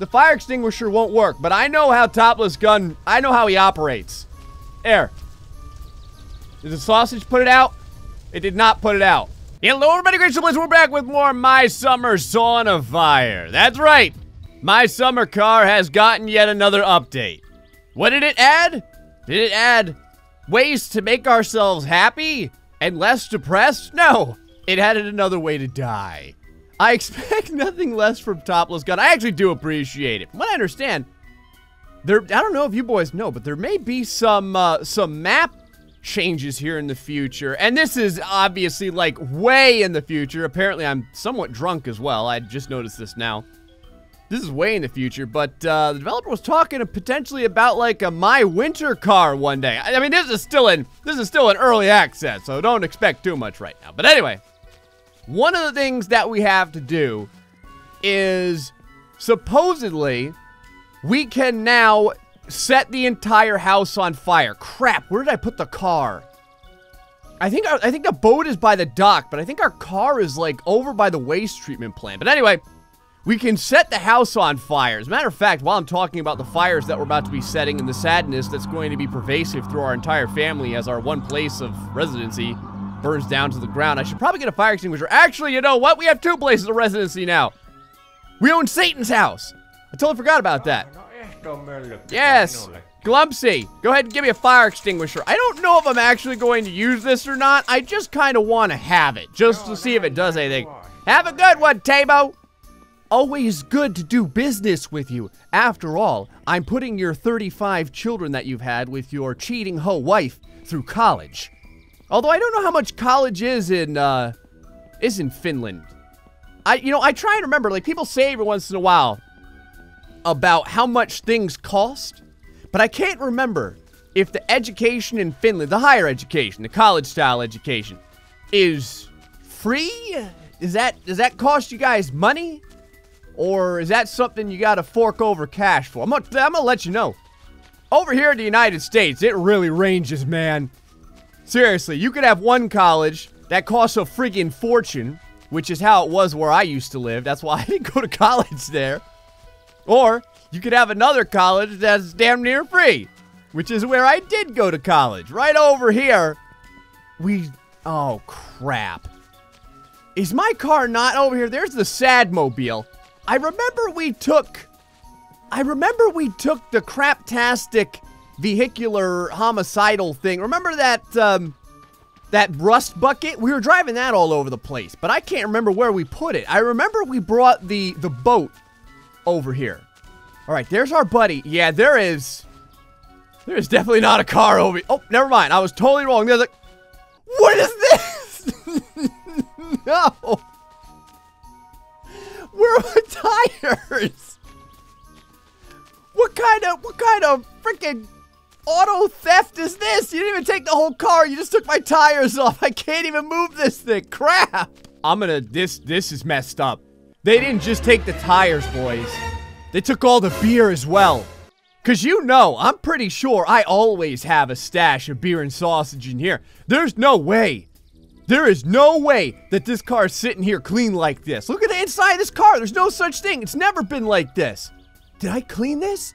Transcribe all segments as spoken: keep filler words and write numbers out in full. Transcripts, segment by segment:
The fire extinguisher won't work, but I know how Topless Gun, I know how he operates. There. Did the sausage put it out? It did not put it out. Hello everybody, GrayStillPlays, we're back with more My Summer Sauna Fire. That's right. My Summer Car has gotten yet another update. What did it add? Did it add ways to make ourselves happy and less depressed? No, it added another way to die. I expect nothing less from Topless God. I actually do appreciate it. From what I understand, there, I don't know if you boys know, but there may be some uh, some map changes here in the future. And this is obviously like way in the future. Apparently I'm somewhat drunk as well. I just noticed this now. This is way in the future, but uh, the developer was talking potentially about like a My Winter Car one day. I, I mean, this is still in this is still in early access, so don't expect too much right now. But anyway, one of the things that we have to do is supposedly we can now set the entire house on fire. Crap, where did I put the car? I think our, I think the boat is by the dock, but I think our car is like over by the waste treatment plant. But anyway, we can set the house on fire. As a matter of fact, while I'm talking about the fires that we're about to be setting and the sadness that's going to be pervasive through our entire family as our one place of residency burns down to the ground. I should probably get a fire extinguisher. Actually, you know what? We have two places of residency now. We own Satan's house. I totally forgot about that. Yes, Glumpsy, go ahead and give me a fire extinguisher. I don't know if I'm actually going to use this or not. I just kind of want to have it, just to see if it does anything. Have a good one, Tabo. Always good to do business with you. After all, I'm putting your thirty-five children that you've had with your cheating hoe wife through college. Although I don't know how much college is in, uh, is in Finland. I, you know, I try and remember, like, people say every once in a while about how much things cost, but I can't remember if the education in Finland, the higher education, the college-style education, is free? Is that, does that cost you guys money? Or is that something you gotta fork over cash for? I'm gonna, I'm gonna let you know. Over here in the United States, it really ranges, man. Seriously, you could have one college that costs a friggin' fortune, which is how it was where I used to live. That's why I didn't go to college there. Or you could have another college that's damn near free, which is where I did go to college. Right over here, we... Oh, crap. Is my car not over here? There's the Sadmobile. I remember we took... I remember we took the craptastic... vehicular homicidal thing. Remember that, um, that rust bucket? We were driving that all over the place, but I can't remember where we put it. I remember we brought the, the boat over here. All right, there's our buddy. Yeah, there is, there is definitely not a car over here. Oh, never mind. I was totally wrong. There's a, what is this? No. Where are the tires? What kind of, what kind of freaking auto theft is this? You didn't even take the whole car. You just took my tires off. I can't even move this thing. Crap. I'm gonna, this, this is messed up. They didn't just take the tires, boys. They took all the beer as well. Cause you know, I'm pretty sure I always have a stash of beer and sausage in here. There's no way. There is no way that this car is sitting here clean like this. Look at the inside of this car. There's no such thing. It's never been like this. Did I clean this?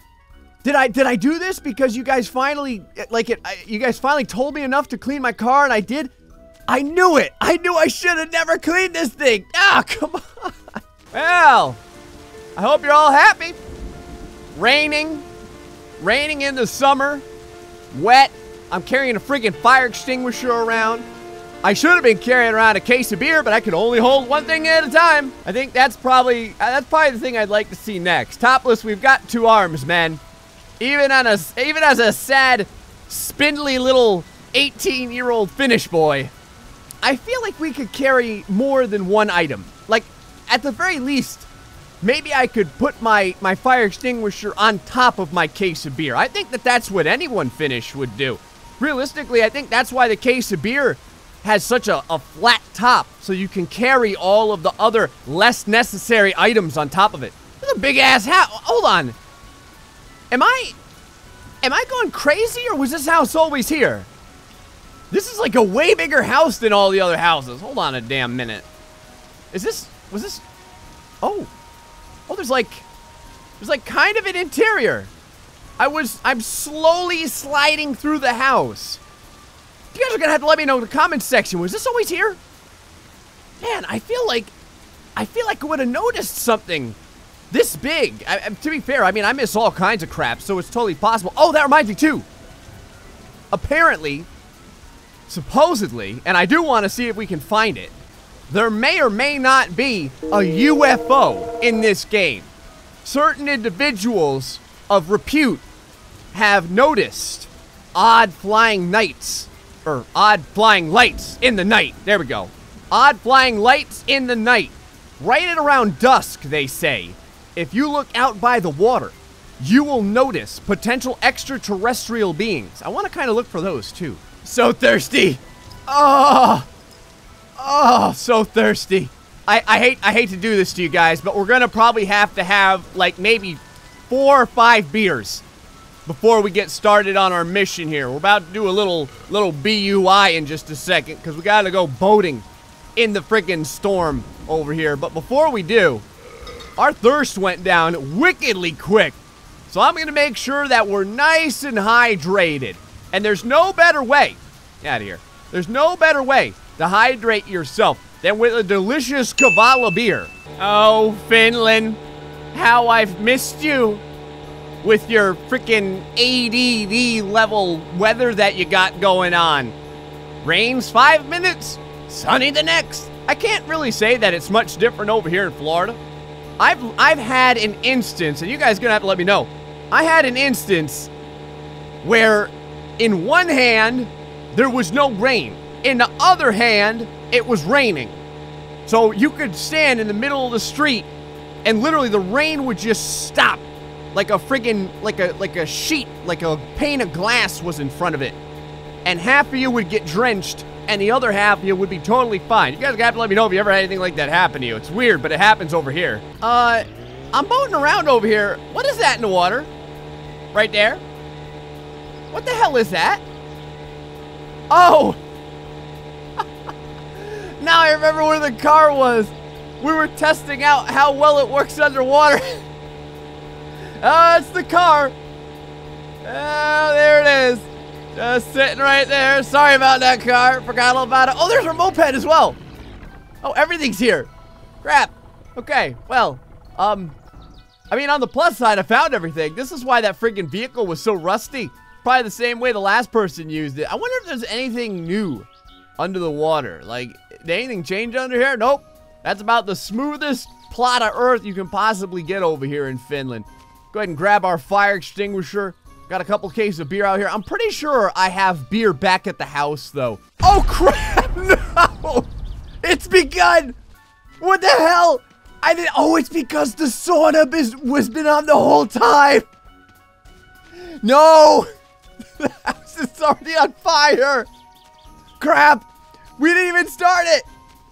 Did I, did I do this because you guys finally, like it, I, you guys finally told me enough to clean my car and I did? I knew it. I knew I should have never cleaned this thing. Ah, come on. Well, I hope you're all happy. Raining, raining in the summer, wet. I'm carrying a freaking fire extinguisher around. I should have been carrying around a case of beer, but I could only hold one thing at a time. I think that's probably, that's probably the thing I'd like to see next. Topless, we've got two arms, man. Even on a, even as a sad, spindly little eighteen-year-old Finnish boy, I feel like we could carry more than one item. Like, at the very least, maybe I could put my, my fire extinguisher on top of my case of beer. I think that that's what anyone Finnish would do. Realistically, I think that's why the case of beer has such a, a flat top, so you can carry all of the other less necessary items on top of it. This is a big-ass house. Hold on. Am I, am I going crazy, or was this house always here? This is like a way bigger house than all the other houses. Hold on a damn minute. Is this, was this, oh. Oh, there's like, There's like kind of an interior. I was, I'm slowly sliding through the house. You guys are gonna have to let me know in the comments section. Was this always here? Man, I feel like, I feel like I would have noticed something this big. I, I, to be fair, I mean, I miss all kinds of crap, so it's totally possible. Oh, that reminds me too. Apparently, supposedly, and I do want to see if we can find it, there may or may not be a U F O in this game. Certain individuals of repute have noticed odd flying nights, or odd flying lights in the night. There we go. Odd flying lights in the night. Right at around dusk, they say. If you look out by the water, you will notice potential extraterrestrial beings. I want to kind of look for those too. So thirsty. Oh, oh, so thirsty. I, I hate I hate to do this to you guys, but we're gonna probably have to have like maybe four or five beers before we get started on our mission here. We're about to do a little little B U I in just a second because we gotta go boating in the freaking storm over here. But before we do, our thirst went down wickedly quick. So I'm gonna make sure that we're nice and hydrated. And there's no better way, get out of here. There's no better way to hydrate yourself than with a delicious Kavala beer. Oh, Finland, how I've missed you with your freaking A D D level weather that you got going on. Rains five minutes, sunny the next. I can't really say that it's much different over here in Florida. I've, I've had an instance, and you guys are gonna have to let me know. I had an instance where in one hand, there was no rain. In the other hand, it was raining. So you could stand in the middle of the street and literally the rain would just stop. Like a friggin', like a, like a sheet, like a pane of glass was in front of it. And half of you would get drenched and the other half of you would be totally fine. You guys have to let me know if you ever had anything like that happen to you. It's weird, but it happens over here. Uh, I'm boating around over here. What is that in the water? Right there? What the hell is that? Oh! Now I remember where the car was. We were testing out how well it works underwater. Oh, it's the car. Oh, there it is. Just sitting right there. Sorry about that car. Forgot all about it. Oh, there's our moped as well. Oh, everything's here. Crap. Okay, well, um, I mean, on the plus side, I found everything. This is why that friggin' vehicle was so rusty. Probably the same way the last person used it. I wonder if there's anything new under the water. Like, did anything change under here? Nope. That's about the smoothest plot of earth you can possibly get over here in Finland. Go ahead and grab our fire extinguisher. Got a couple cases of beer out here. I'm pretty sure I have beer back at the house, though. Oh, crap! No! It's begun! What the hell? I didn't... Oh, it's because the sauna was, was been on the whole time! No! The house is already on fire! Crap! We didn't even start it!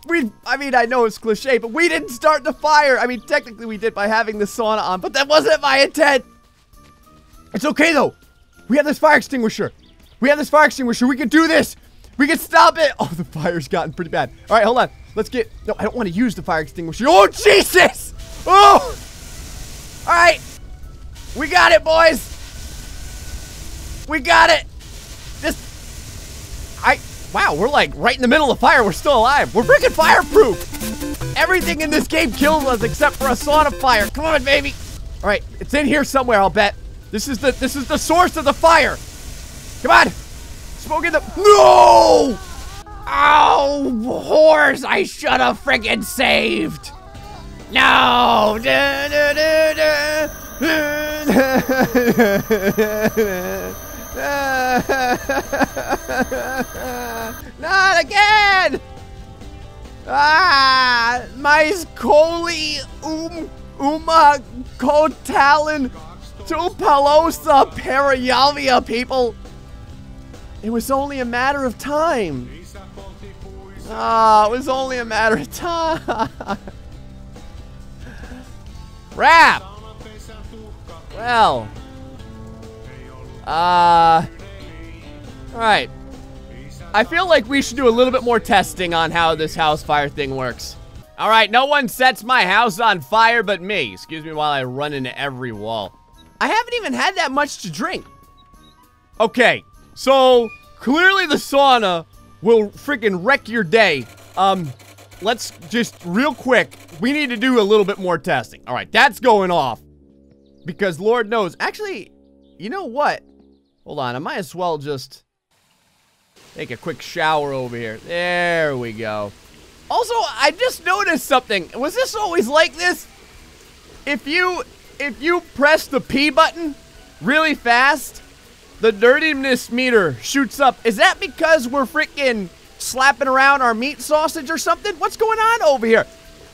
We, I mean, I know it's cliche, but we didn't start the fire! I mean, technically we did by having the sauna on, but that wasn't my intent! It's okay, though! We have this fire extinguisher! We have this fire extinguisher! We can do this! We can stop it! Oh, the fire's gotten pretty bad. Alright, hold on. Let's get... No, I don't want to use the fire extinguisher. Oh, Jesus! Oh! Alright! We got it, boys! We got it! This... I... Wow, we're like right in the middle of the fire. We're still alive. We're freaking fireproof! Everything in this game kills us except for a sauna fire. Come on, baby! Alright, it's in here somewhere, I'll bet. This is the... This is the source of the fire! Come on! Smoke in the... No! Ow! Horse! I should have friggin' saved! No! Da, da, da, da. Not again! Ah, mais coli um uma cotalin tupalosa perialvia, people. It was only a matter of time. Ah, oh, it was only a matter of time. Rap. Well, uh, alright, I feel like we should do a little bit more testing on how this house fire thing works. Alright, no one sets my house on fire but me. Excuse me while I run into every wall. I haven't even had that much to drink. Okay, so clearly the sauna will freaking wreck your day. Um, let's just real quick, we need to do a little bit more testing. Alright, that's going off. Because Lord knows. Actually, you know what? Hold on, I might as well just take a quick shower over here. There we go. Also, I just noticed something. Was this always like this? If you if you press the P button really fast, the dirtiness meter shoots up. Is that because we're freaking slapping around our meat sausage or something? What's going on over here?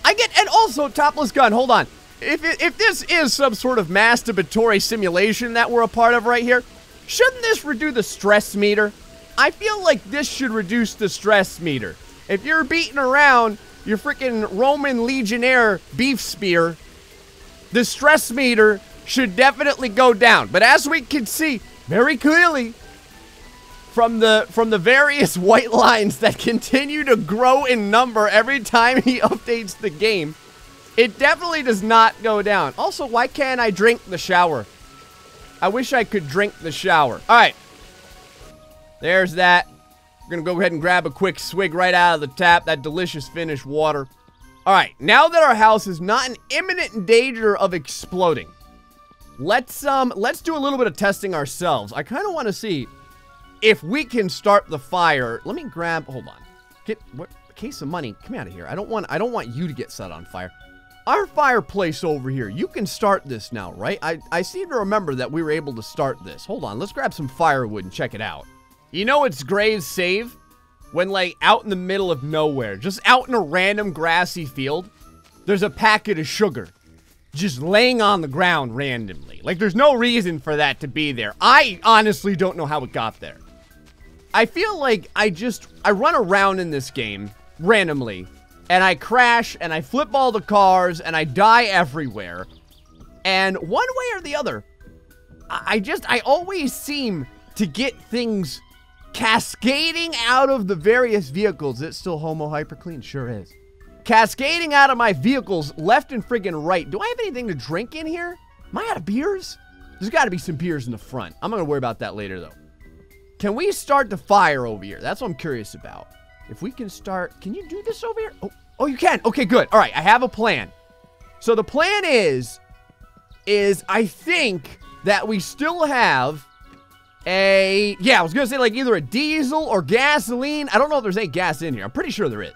I get, and also Topless Gun, hold on. If, if this is some sort of masturbatory simulation that we're a part of right here, shouldn't this reduce the stress meter? I feel like this should reduce the stress meter. If you're beating around your freaking Roman legionnaire beef spear, the stress meter should definitely go down. But as we can see very clearly from the from the various white lines that continue to grow in number every time he updates the game, it definitely does not go down. Also, why can't I drink the shower? I wish I could drink the shower. All right, there's that. We're gonna go ahead and grab a quick swig right out of the tap, that delicious Finnish water. All right, now that our house is not in imminent danger of exploding, let's um let's do a little bit of testing ourselves. I kind of want to see if we can start the fire. Let me grab. Hold on. Get what? A case of money. Come out of here. I don't want. I don't want you to get set on fire. Our fireplace over here. You can start this now, right? I I seem to remember that we were able to start this. Hold on. Let's grab some firewood and check it out. You know it's Gray's save when, like, out in the middle of nowhere, just out in a random grassy field, there's a packet of sugar just laying on the ground randomly. Like, there's no reason for that to be there. I honestly don't know how it got there. I feel like I just, I run around in this game randomly, and I crash, and I flip all the cars, and I die everywhere. And one way or the other, I just, I always seem to get things cascading out of the various vehicles. It's still homo hyperclean, sure is. Cascading out of my vehicles left and friggin' right. Do I have anything to drink in here? Am I out of beers? There's gotta be some beers in the front. I'm gonna worry about that later though. Can we start the fire over here? That's what I'm curious about. If we can start, can you do this over here? Oh, oh you can, okay, good. All right, I have a plan. So the plan is, is I think that we still have a, yeah, I was gonna say like either a diesel or gasoline. I don't know if there's any gas in here. I'm pretty sure there is.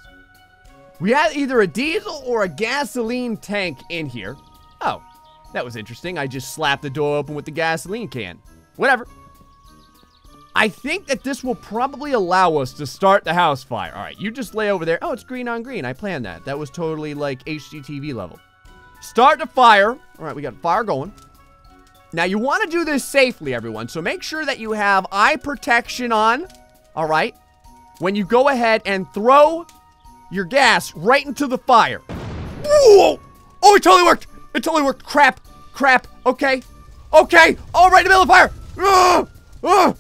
We had either a diesel or a gasoline tank in here. Oh, that was interesting. I just slapped the door open with the gasoline can. Whatever. I think that this will probably allow us to start the house fire. All right, you just lay over there. Oh, it's green on green. I planned that. That was totally like H G T V level. Start the fire. All right, we got fire going. Now, you want to do this safely, everyone, so make sure that you have eye protection on, all right, when you go ahead and throw your gas right into the fire. Whoa! Oh, it totally worked! It totally worked! Crap! Crap! Okay! Okay! Oh, right in the middle of the fire! Ah! Ah!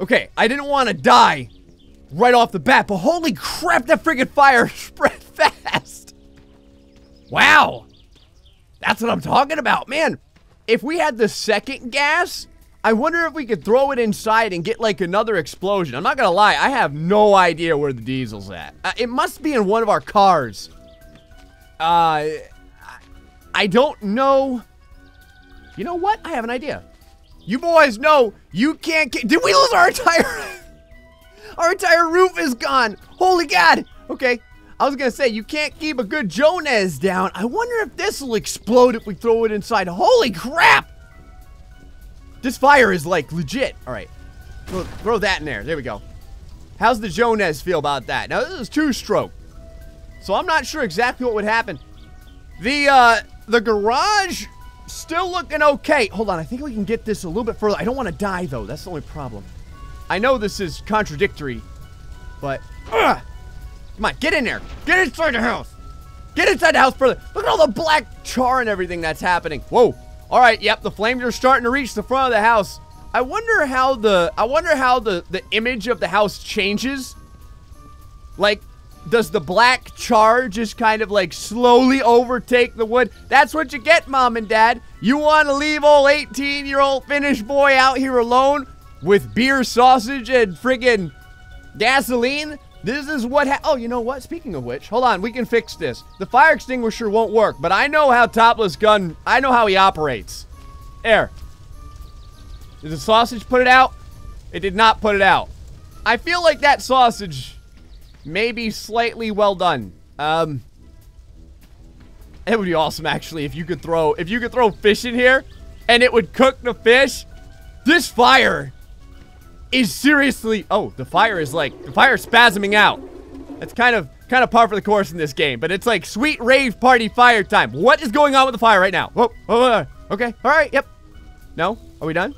Okay, I didn't want to die right off the bat, but holy crap, that friggin' fire spread fast! Wow! That's what I'm talking about, man! If we had the second gas, I wonder if we could throw it inside and get like another explosion. I'm not gonna lie, I have no idea where the diesel's at. Uh, it must be in one of our cars. Uh, I don't know. You know what? I have an idea. You boys know you can't get, did we lose our entire, our entire roof is gone. Holy God, okay. I was gonna say, you can't keep a good Jones down. I wonder if this will explode if we throw it inside. Holy crap! This fire is like legit. All right, throw, throw that in there. There we go. How's the Jones feel about that? Now this is two stroke, so I'm not sure exactly what would happen. The uh, the garage still looking okay. Hold on, I think we can get this a little bit further. I don't want to die though. That's the only problem. I know this is contradictory, but. Ugh! Come on, get in there. Get inside the house. Get inside the house further. Look at all the black char and everything that's happening. Whoa. All right, yep, the flames are starting to reach the front of the house. I wonder how the, I wonder how the, the image of the house changes. Like, does the black char just kind of like slowly overtake the wood? That's what you get, Mom and Dad. You want to leave old eighteen-year-old Finnish boy out here alone with beer, sausage, and friggin' gasoline? This is what ha- Oh, you know what? Speaking of which, hold on, we can fix this. The fire extinguisher won't work, but I know how Topless Gun, I know how he operates. There. Did the sausage put it out? It did not put it out. I feel like that sausage may be slightly well done. Um, it would be awesome, actually, if you could throw, if you could throw fish in here and it would cook the fish. This fire is seriously, oh, the fire is like, the fire is spasming out. That's kind of, kind of par for the course in this game, but it's like sweet rave party fire time. What is going on with the fire right now? Whoa, whoa, whoa. Okay, all right, yep. No, are we done?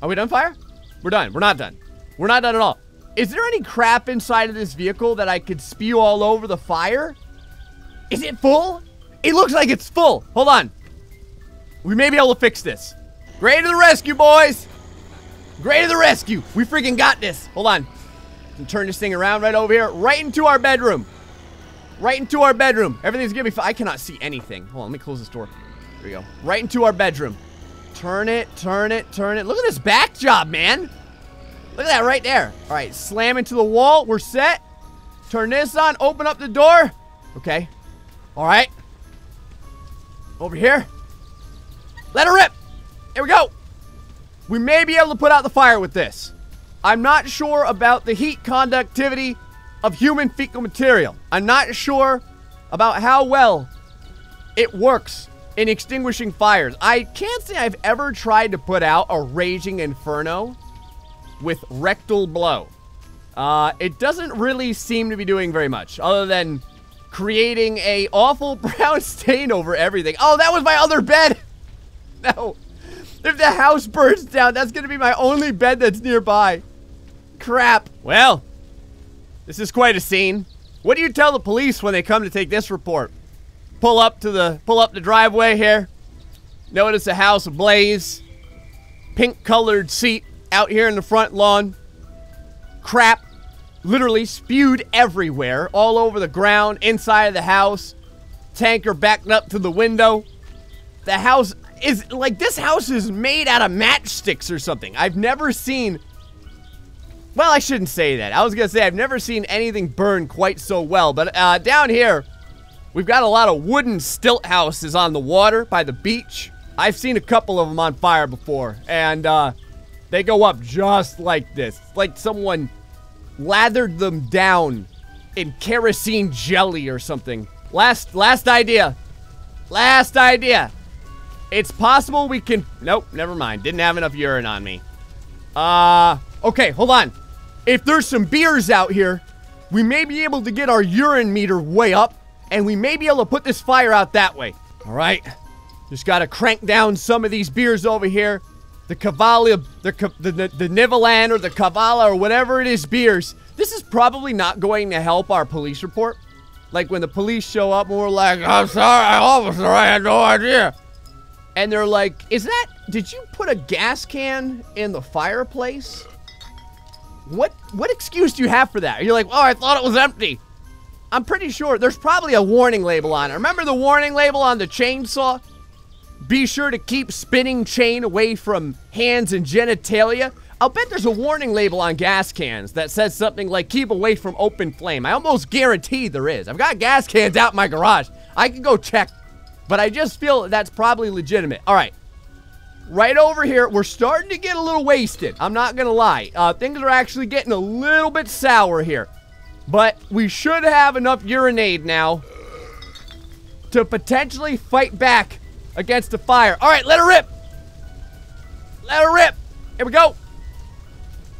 Are we done, fire? We're done, we're not done. We're not done at all. Is there any crap inside of this vehicle that I could spew all over the fire? Is it full? It looks like it's full. Hold on. We may be able to fix this. Gray to the rescue, boys. Gray to the rescue. We freaking got this. Hold on. Let's turn this thing around right over here. Right into our bedroom. Right into our bedroom. Everything's gonna be fine. I cannot see anything. Hold on, let me close this door. There we go. Right into our bedroom. Turn it, turn it, turn it. Look at this back job, man. Look at that right there. All right, slam into the wall. We're set. Turn this on. Open up the door. Okay. All right. Over here. Let her rip. Here we go. We may be able to put out the fire with this. I'm not sure about the heat conductivity of human fecal material. I'm not sure about how well it works in extinguishing fires. I can't say I've ever tried to put out a raging inferno with rectal blow. Uh, it doesn't really seem to be doing very much other than creating a awful brown stain over everything. Oh, that was my other bed. No, if the house burns down, that's gonna be my only bed that's nearby. Crap. Well, this is quite a scene. What do you tell the police when they come to take this report? Pull up to the, pull up the driveway here. Notice a house ablaze. Pink colored seat out here in the front lawn. Crap literally spewed everywhere, all over the ground, inside of the house. Tanker backed up to the window. The house is like, this house is made out of matchsticks or something. I've never seen, well, I shouldn't say that. I was gonna say I've never seen anything burn quite so well, but uh, down here we've got a lot of wooden stilt houses on the water by the beach. I've seen a couple of them on fire before, and uh they go up just like this. It's like someone lathered them down in kerosene jelly or something. Last, last idea. Last idea. It's possible we can, nope, never mind. Didn't have enough urine on me. Uh, okay, hold on. If there's some beers out here, we may be able to get our urine meter way up, and we may be able to put this fire out that way. All right, just gotta crank down some of these beers over here. The Kavala, the, the, the, the Nivalan or the Kavala or whatever it is beers. This is probably not going to help our police report. Like when the police show up and we're like, I'm sorry, officer, I had no idea. And they're like, is that, did you put a gas can in the fireplace? What, what excuse do you have for that? You're like, oh, I thought it was empty. I'm pretty sure there's probably a warning label on it. Remember the warning label on the chainsaw? Be sure to keep spinning chain away from hands and genitalia. I'll bet there's a warning label on gas cans that says something like, keep away from open flame. I almost guarantee there is. I've got gas cans out in my garage. I can go check, but I just feel that's probably legitimate. All right, right over here, we're starting to get a little wasted. I'm not gonna lie. Uh, things are actually getting a little bit sour here, but we should have enough urinade now to potentially fight back against the fire. All right, let her rip. Let her rip. Here we go.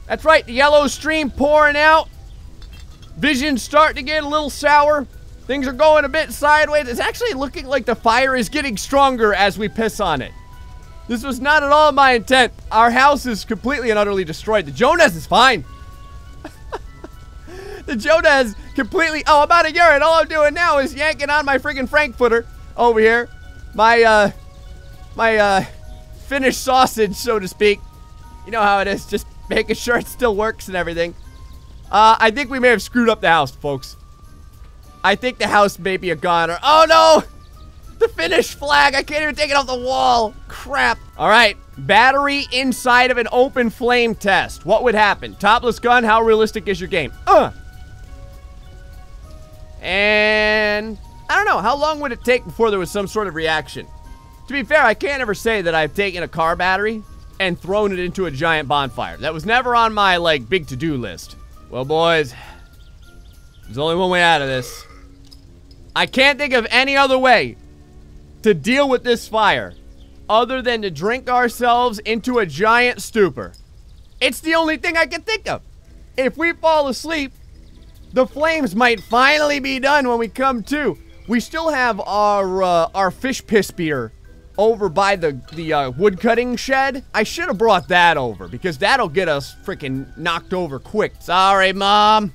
That's right, the yellow stream pouring out. Vision's starting to get a little sour. Things are going a bit sideways. It's actually looking like the fire is getting stronger as we piss on it. This was not at all my intent. Our house is completely and utterly destroyed. The Jonas is fine. The Jonas completely, oh, I'm about a urine. All I'm doing now is yanking on my freaking Frankfurter over here. My, uh, my, uh, Finnish sausage, so to speak. You know how it is, just making sure it still works and everything. Uh, I think we may have screwed up the house, folks. I think the house may be a goner. Oh no! The Finnish flag! I can't even take it off the wall! Crap! Alright, battery inside of an open flame test. What would happen? Topless Gun, how realistic is your game? Uh! And... I don't know, how long would it take before there was some sort of reaction? To be fair, I can't ever say that I've taken a car battery and thrown it into a giant bonfire. That was never on my, like, big to-do list. Well, boys, there's only one way out of this. I can't think of any other way to deal with this fire other than to drink ourselves into a giant stupor. It's the only thing I can think of. If we fall asleep, the flames might finally be done when we come to. We still have our uh, our fish piss beer over by the, the uh, wood cutting shed. I should have brought that over because that'll get us freaking knocked over quick. Sorry, Mom.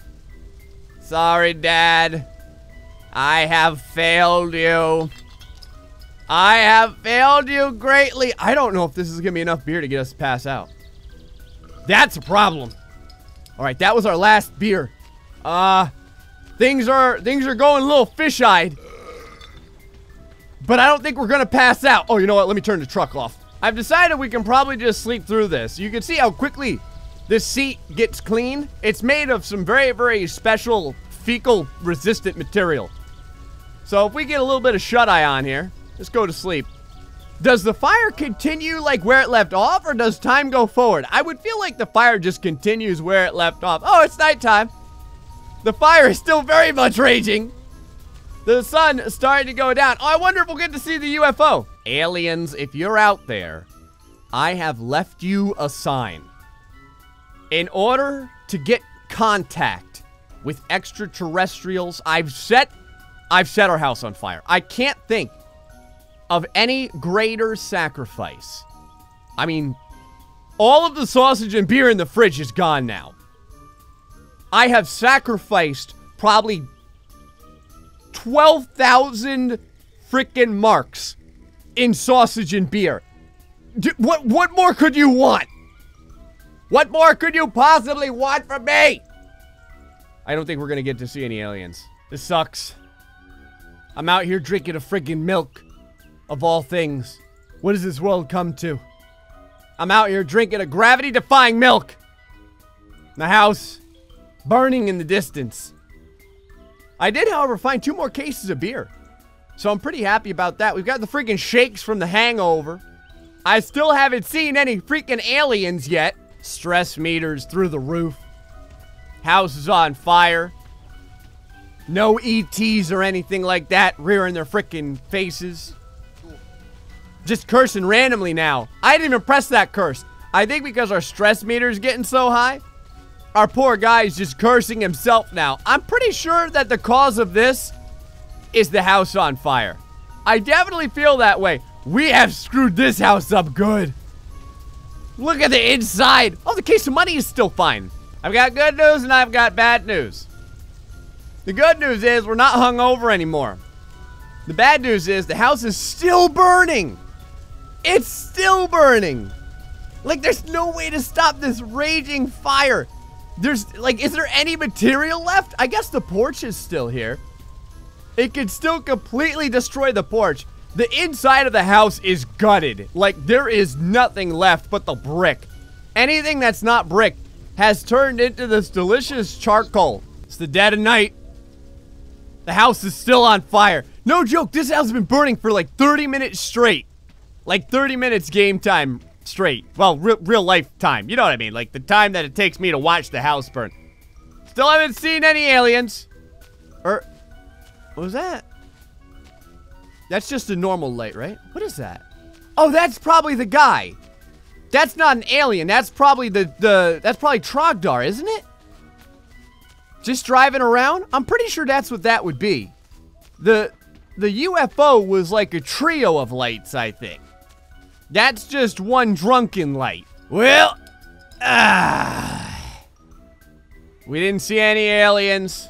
Sorry, Dad. I have failed you. I have failed you greatly. I don't know if this is gonna be enough beer to get us to pass out. That's a problem. All right, that was our last beer. Uh, things are, things are going a little fish-eyed. But I don't think we're gonna pass out. Oh, you know what? Let me turn the truck off. I've decided we can probably just sleep through this. You can see how quickly this seat gets clean. It's made of some very, very special fecal-resistant material. So if we get a little bit of shut-eye on here, let's go to sleep. Does the fire continue like where it left off, or does time go forward? I would feel like the fire just continues where it left off. Oh, it's nighttime. The fire is still very much raging. The sun is starting to go down. Oh, I wonder if we'll get to see the U F O. Aliens, if you're out there, I have left you a sign. In order to get contact with extraterrestrials, I've set, I've set our house on fire. I can't think of any greater sacrifice. I mean, all of the sausage and beer in the fridge is gone now. I have sacrificed probably twelve thousand freaking marks in sausage and beer. D what, what more could you want? What more could you possibly want from me? I don't think we're gonna get to see any aliens. This sucks. I'm out here drinking a freaking milk, of all things. What does this world come to? I'm out here drinking a gravity-defying milk. The house burning in the distance. I did, however, find two more cases of beer. So I'm pretty happy about that. We've got the freaking shakes from the hangover. I still haven't seen any freaking aliens yet. Stress meters through the roof. House is on fire. No E Ts or anything like that rearing their freaking faces. Just cursing randomly now. I didn't even press that curse. I think because our stress meter is getting so high, our poor guy is just cursing himself now. I'm pretty sure that the cause of this is the house on fire. I definitely feel that way. We have screwed this house up good. Look at the inside. Oh, the case of money is still fine. I've got good news and I've got bad news. The good news is we're not hungover anymore. The bad news is the house is still burning. It's still burning. Like, there's no way to stop this raging fire. There's, like, is there any material left? I guess the porch is still here. It could still completely destroy the porch. The inside of the house is gutted. Like, there is nothing left but the brick. Anything that's not brick has turned into this delicious charcoal. It's the dead of night. The house is still on fire. No joke, this house has been burning for like thirty minutes straight. Like thirty minutes game time straight. Well, re real life time. You know what I mean? Like the time that it takes me to watch the house burn. Still haven't seen any aliens. Or, what was that? That's just a normal light, right? What is that? Oh, that's probably the guy. That's not an alien. That's probably the, the that's probably Trogdar, isn't it? Just driving around? I'm pretty sure that's what that would be. The, the U F O was like a trio of lights, I think. That's just one drunken light. Well, ah, we didn't see any aliens.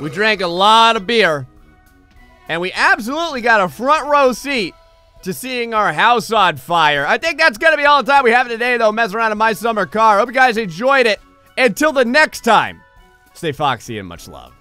We drank a lot of beer. And we absolutely got a front row seat to seeing our house on fire. I think that's going to be all the time we have today, though. Mess around in My Summer Car. Hope you guys enjoyed it. Until the next time, stay foxy and much love.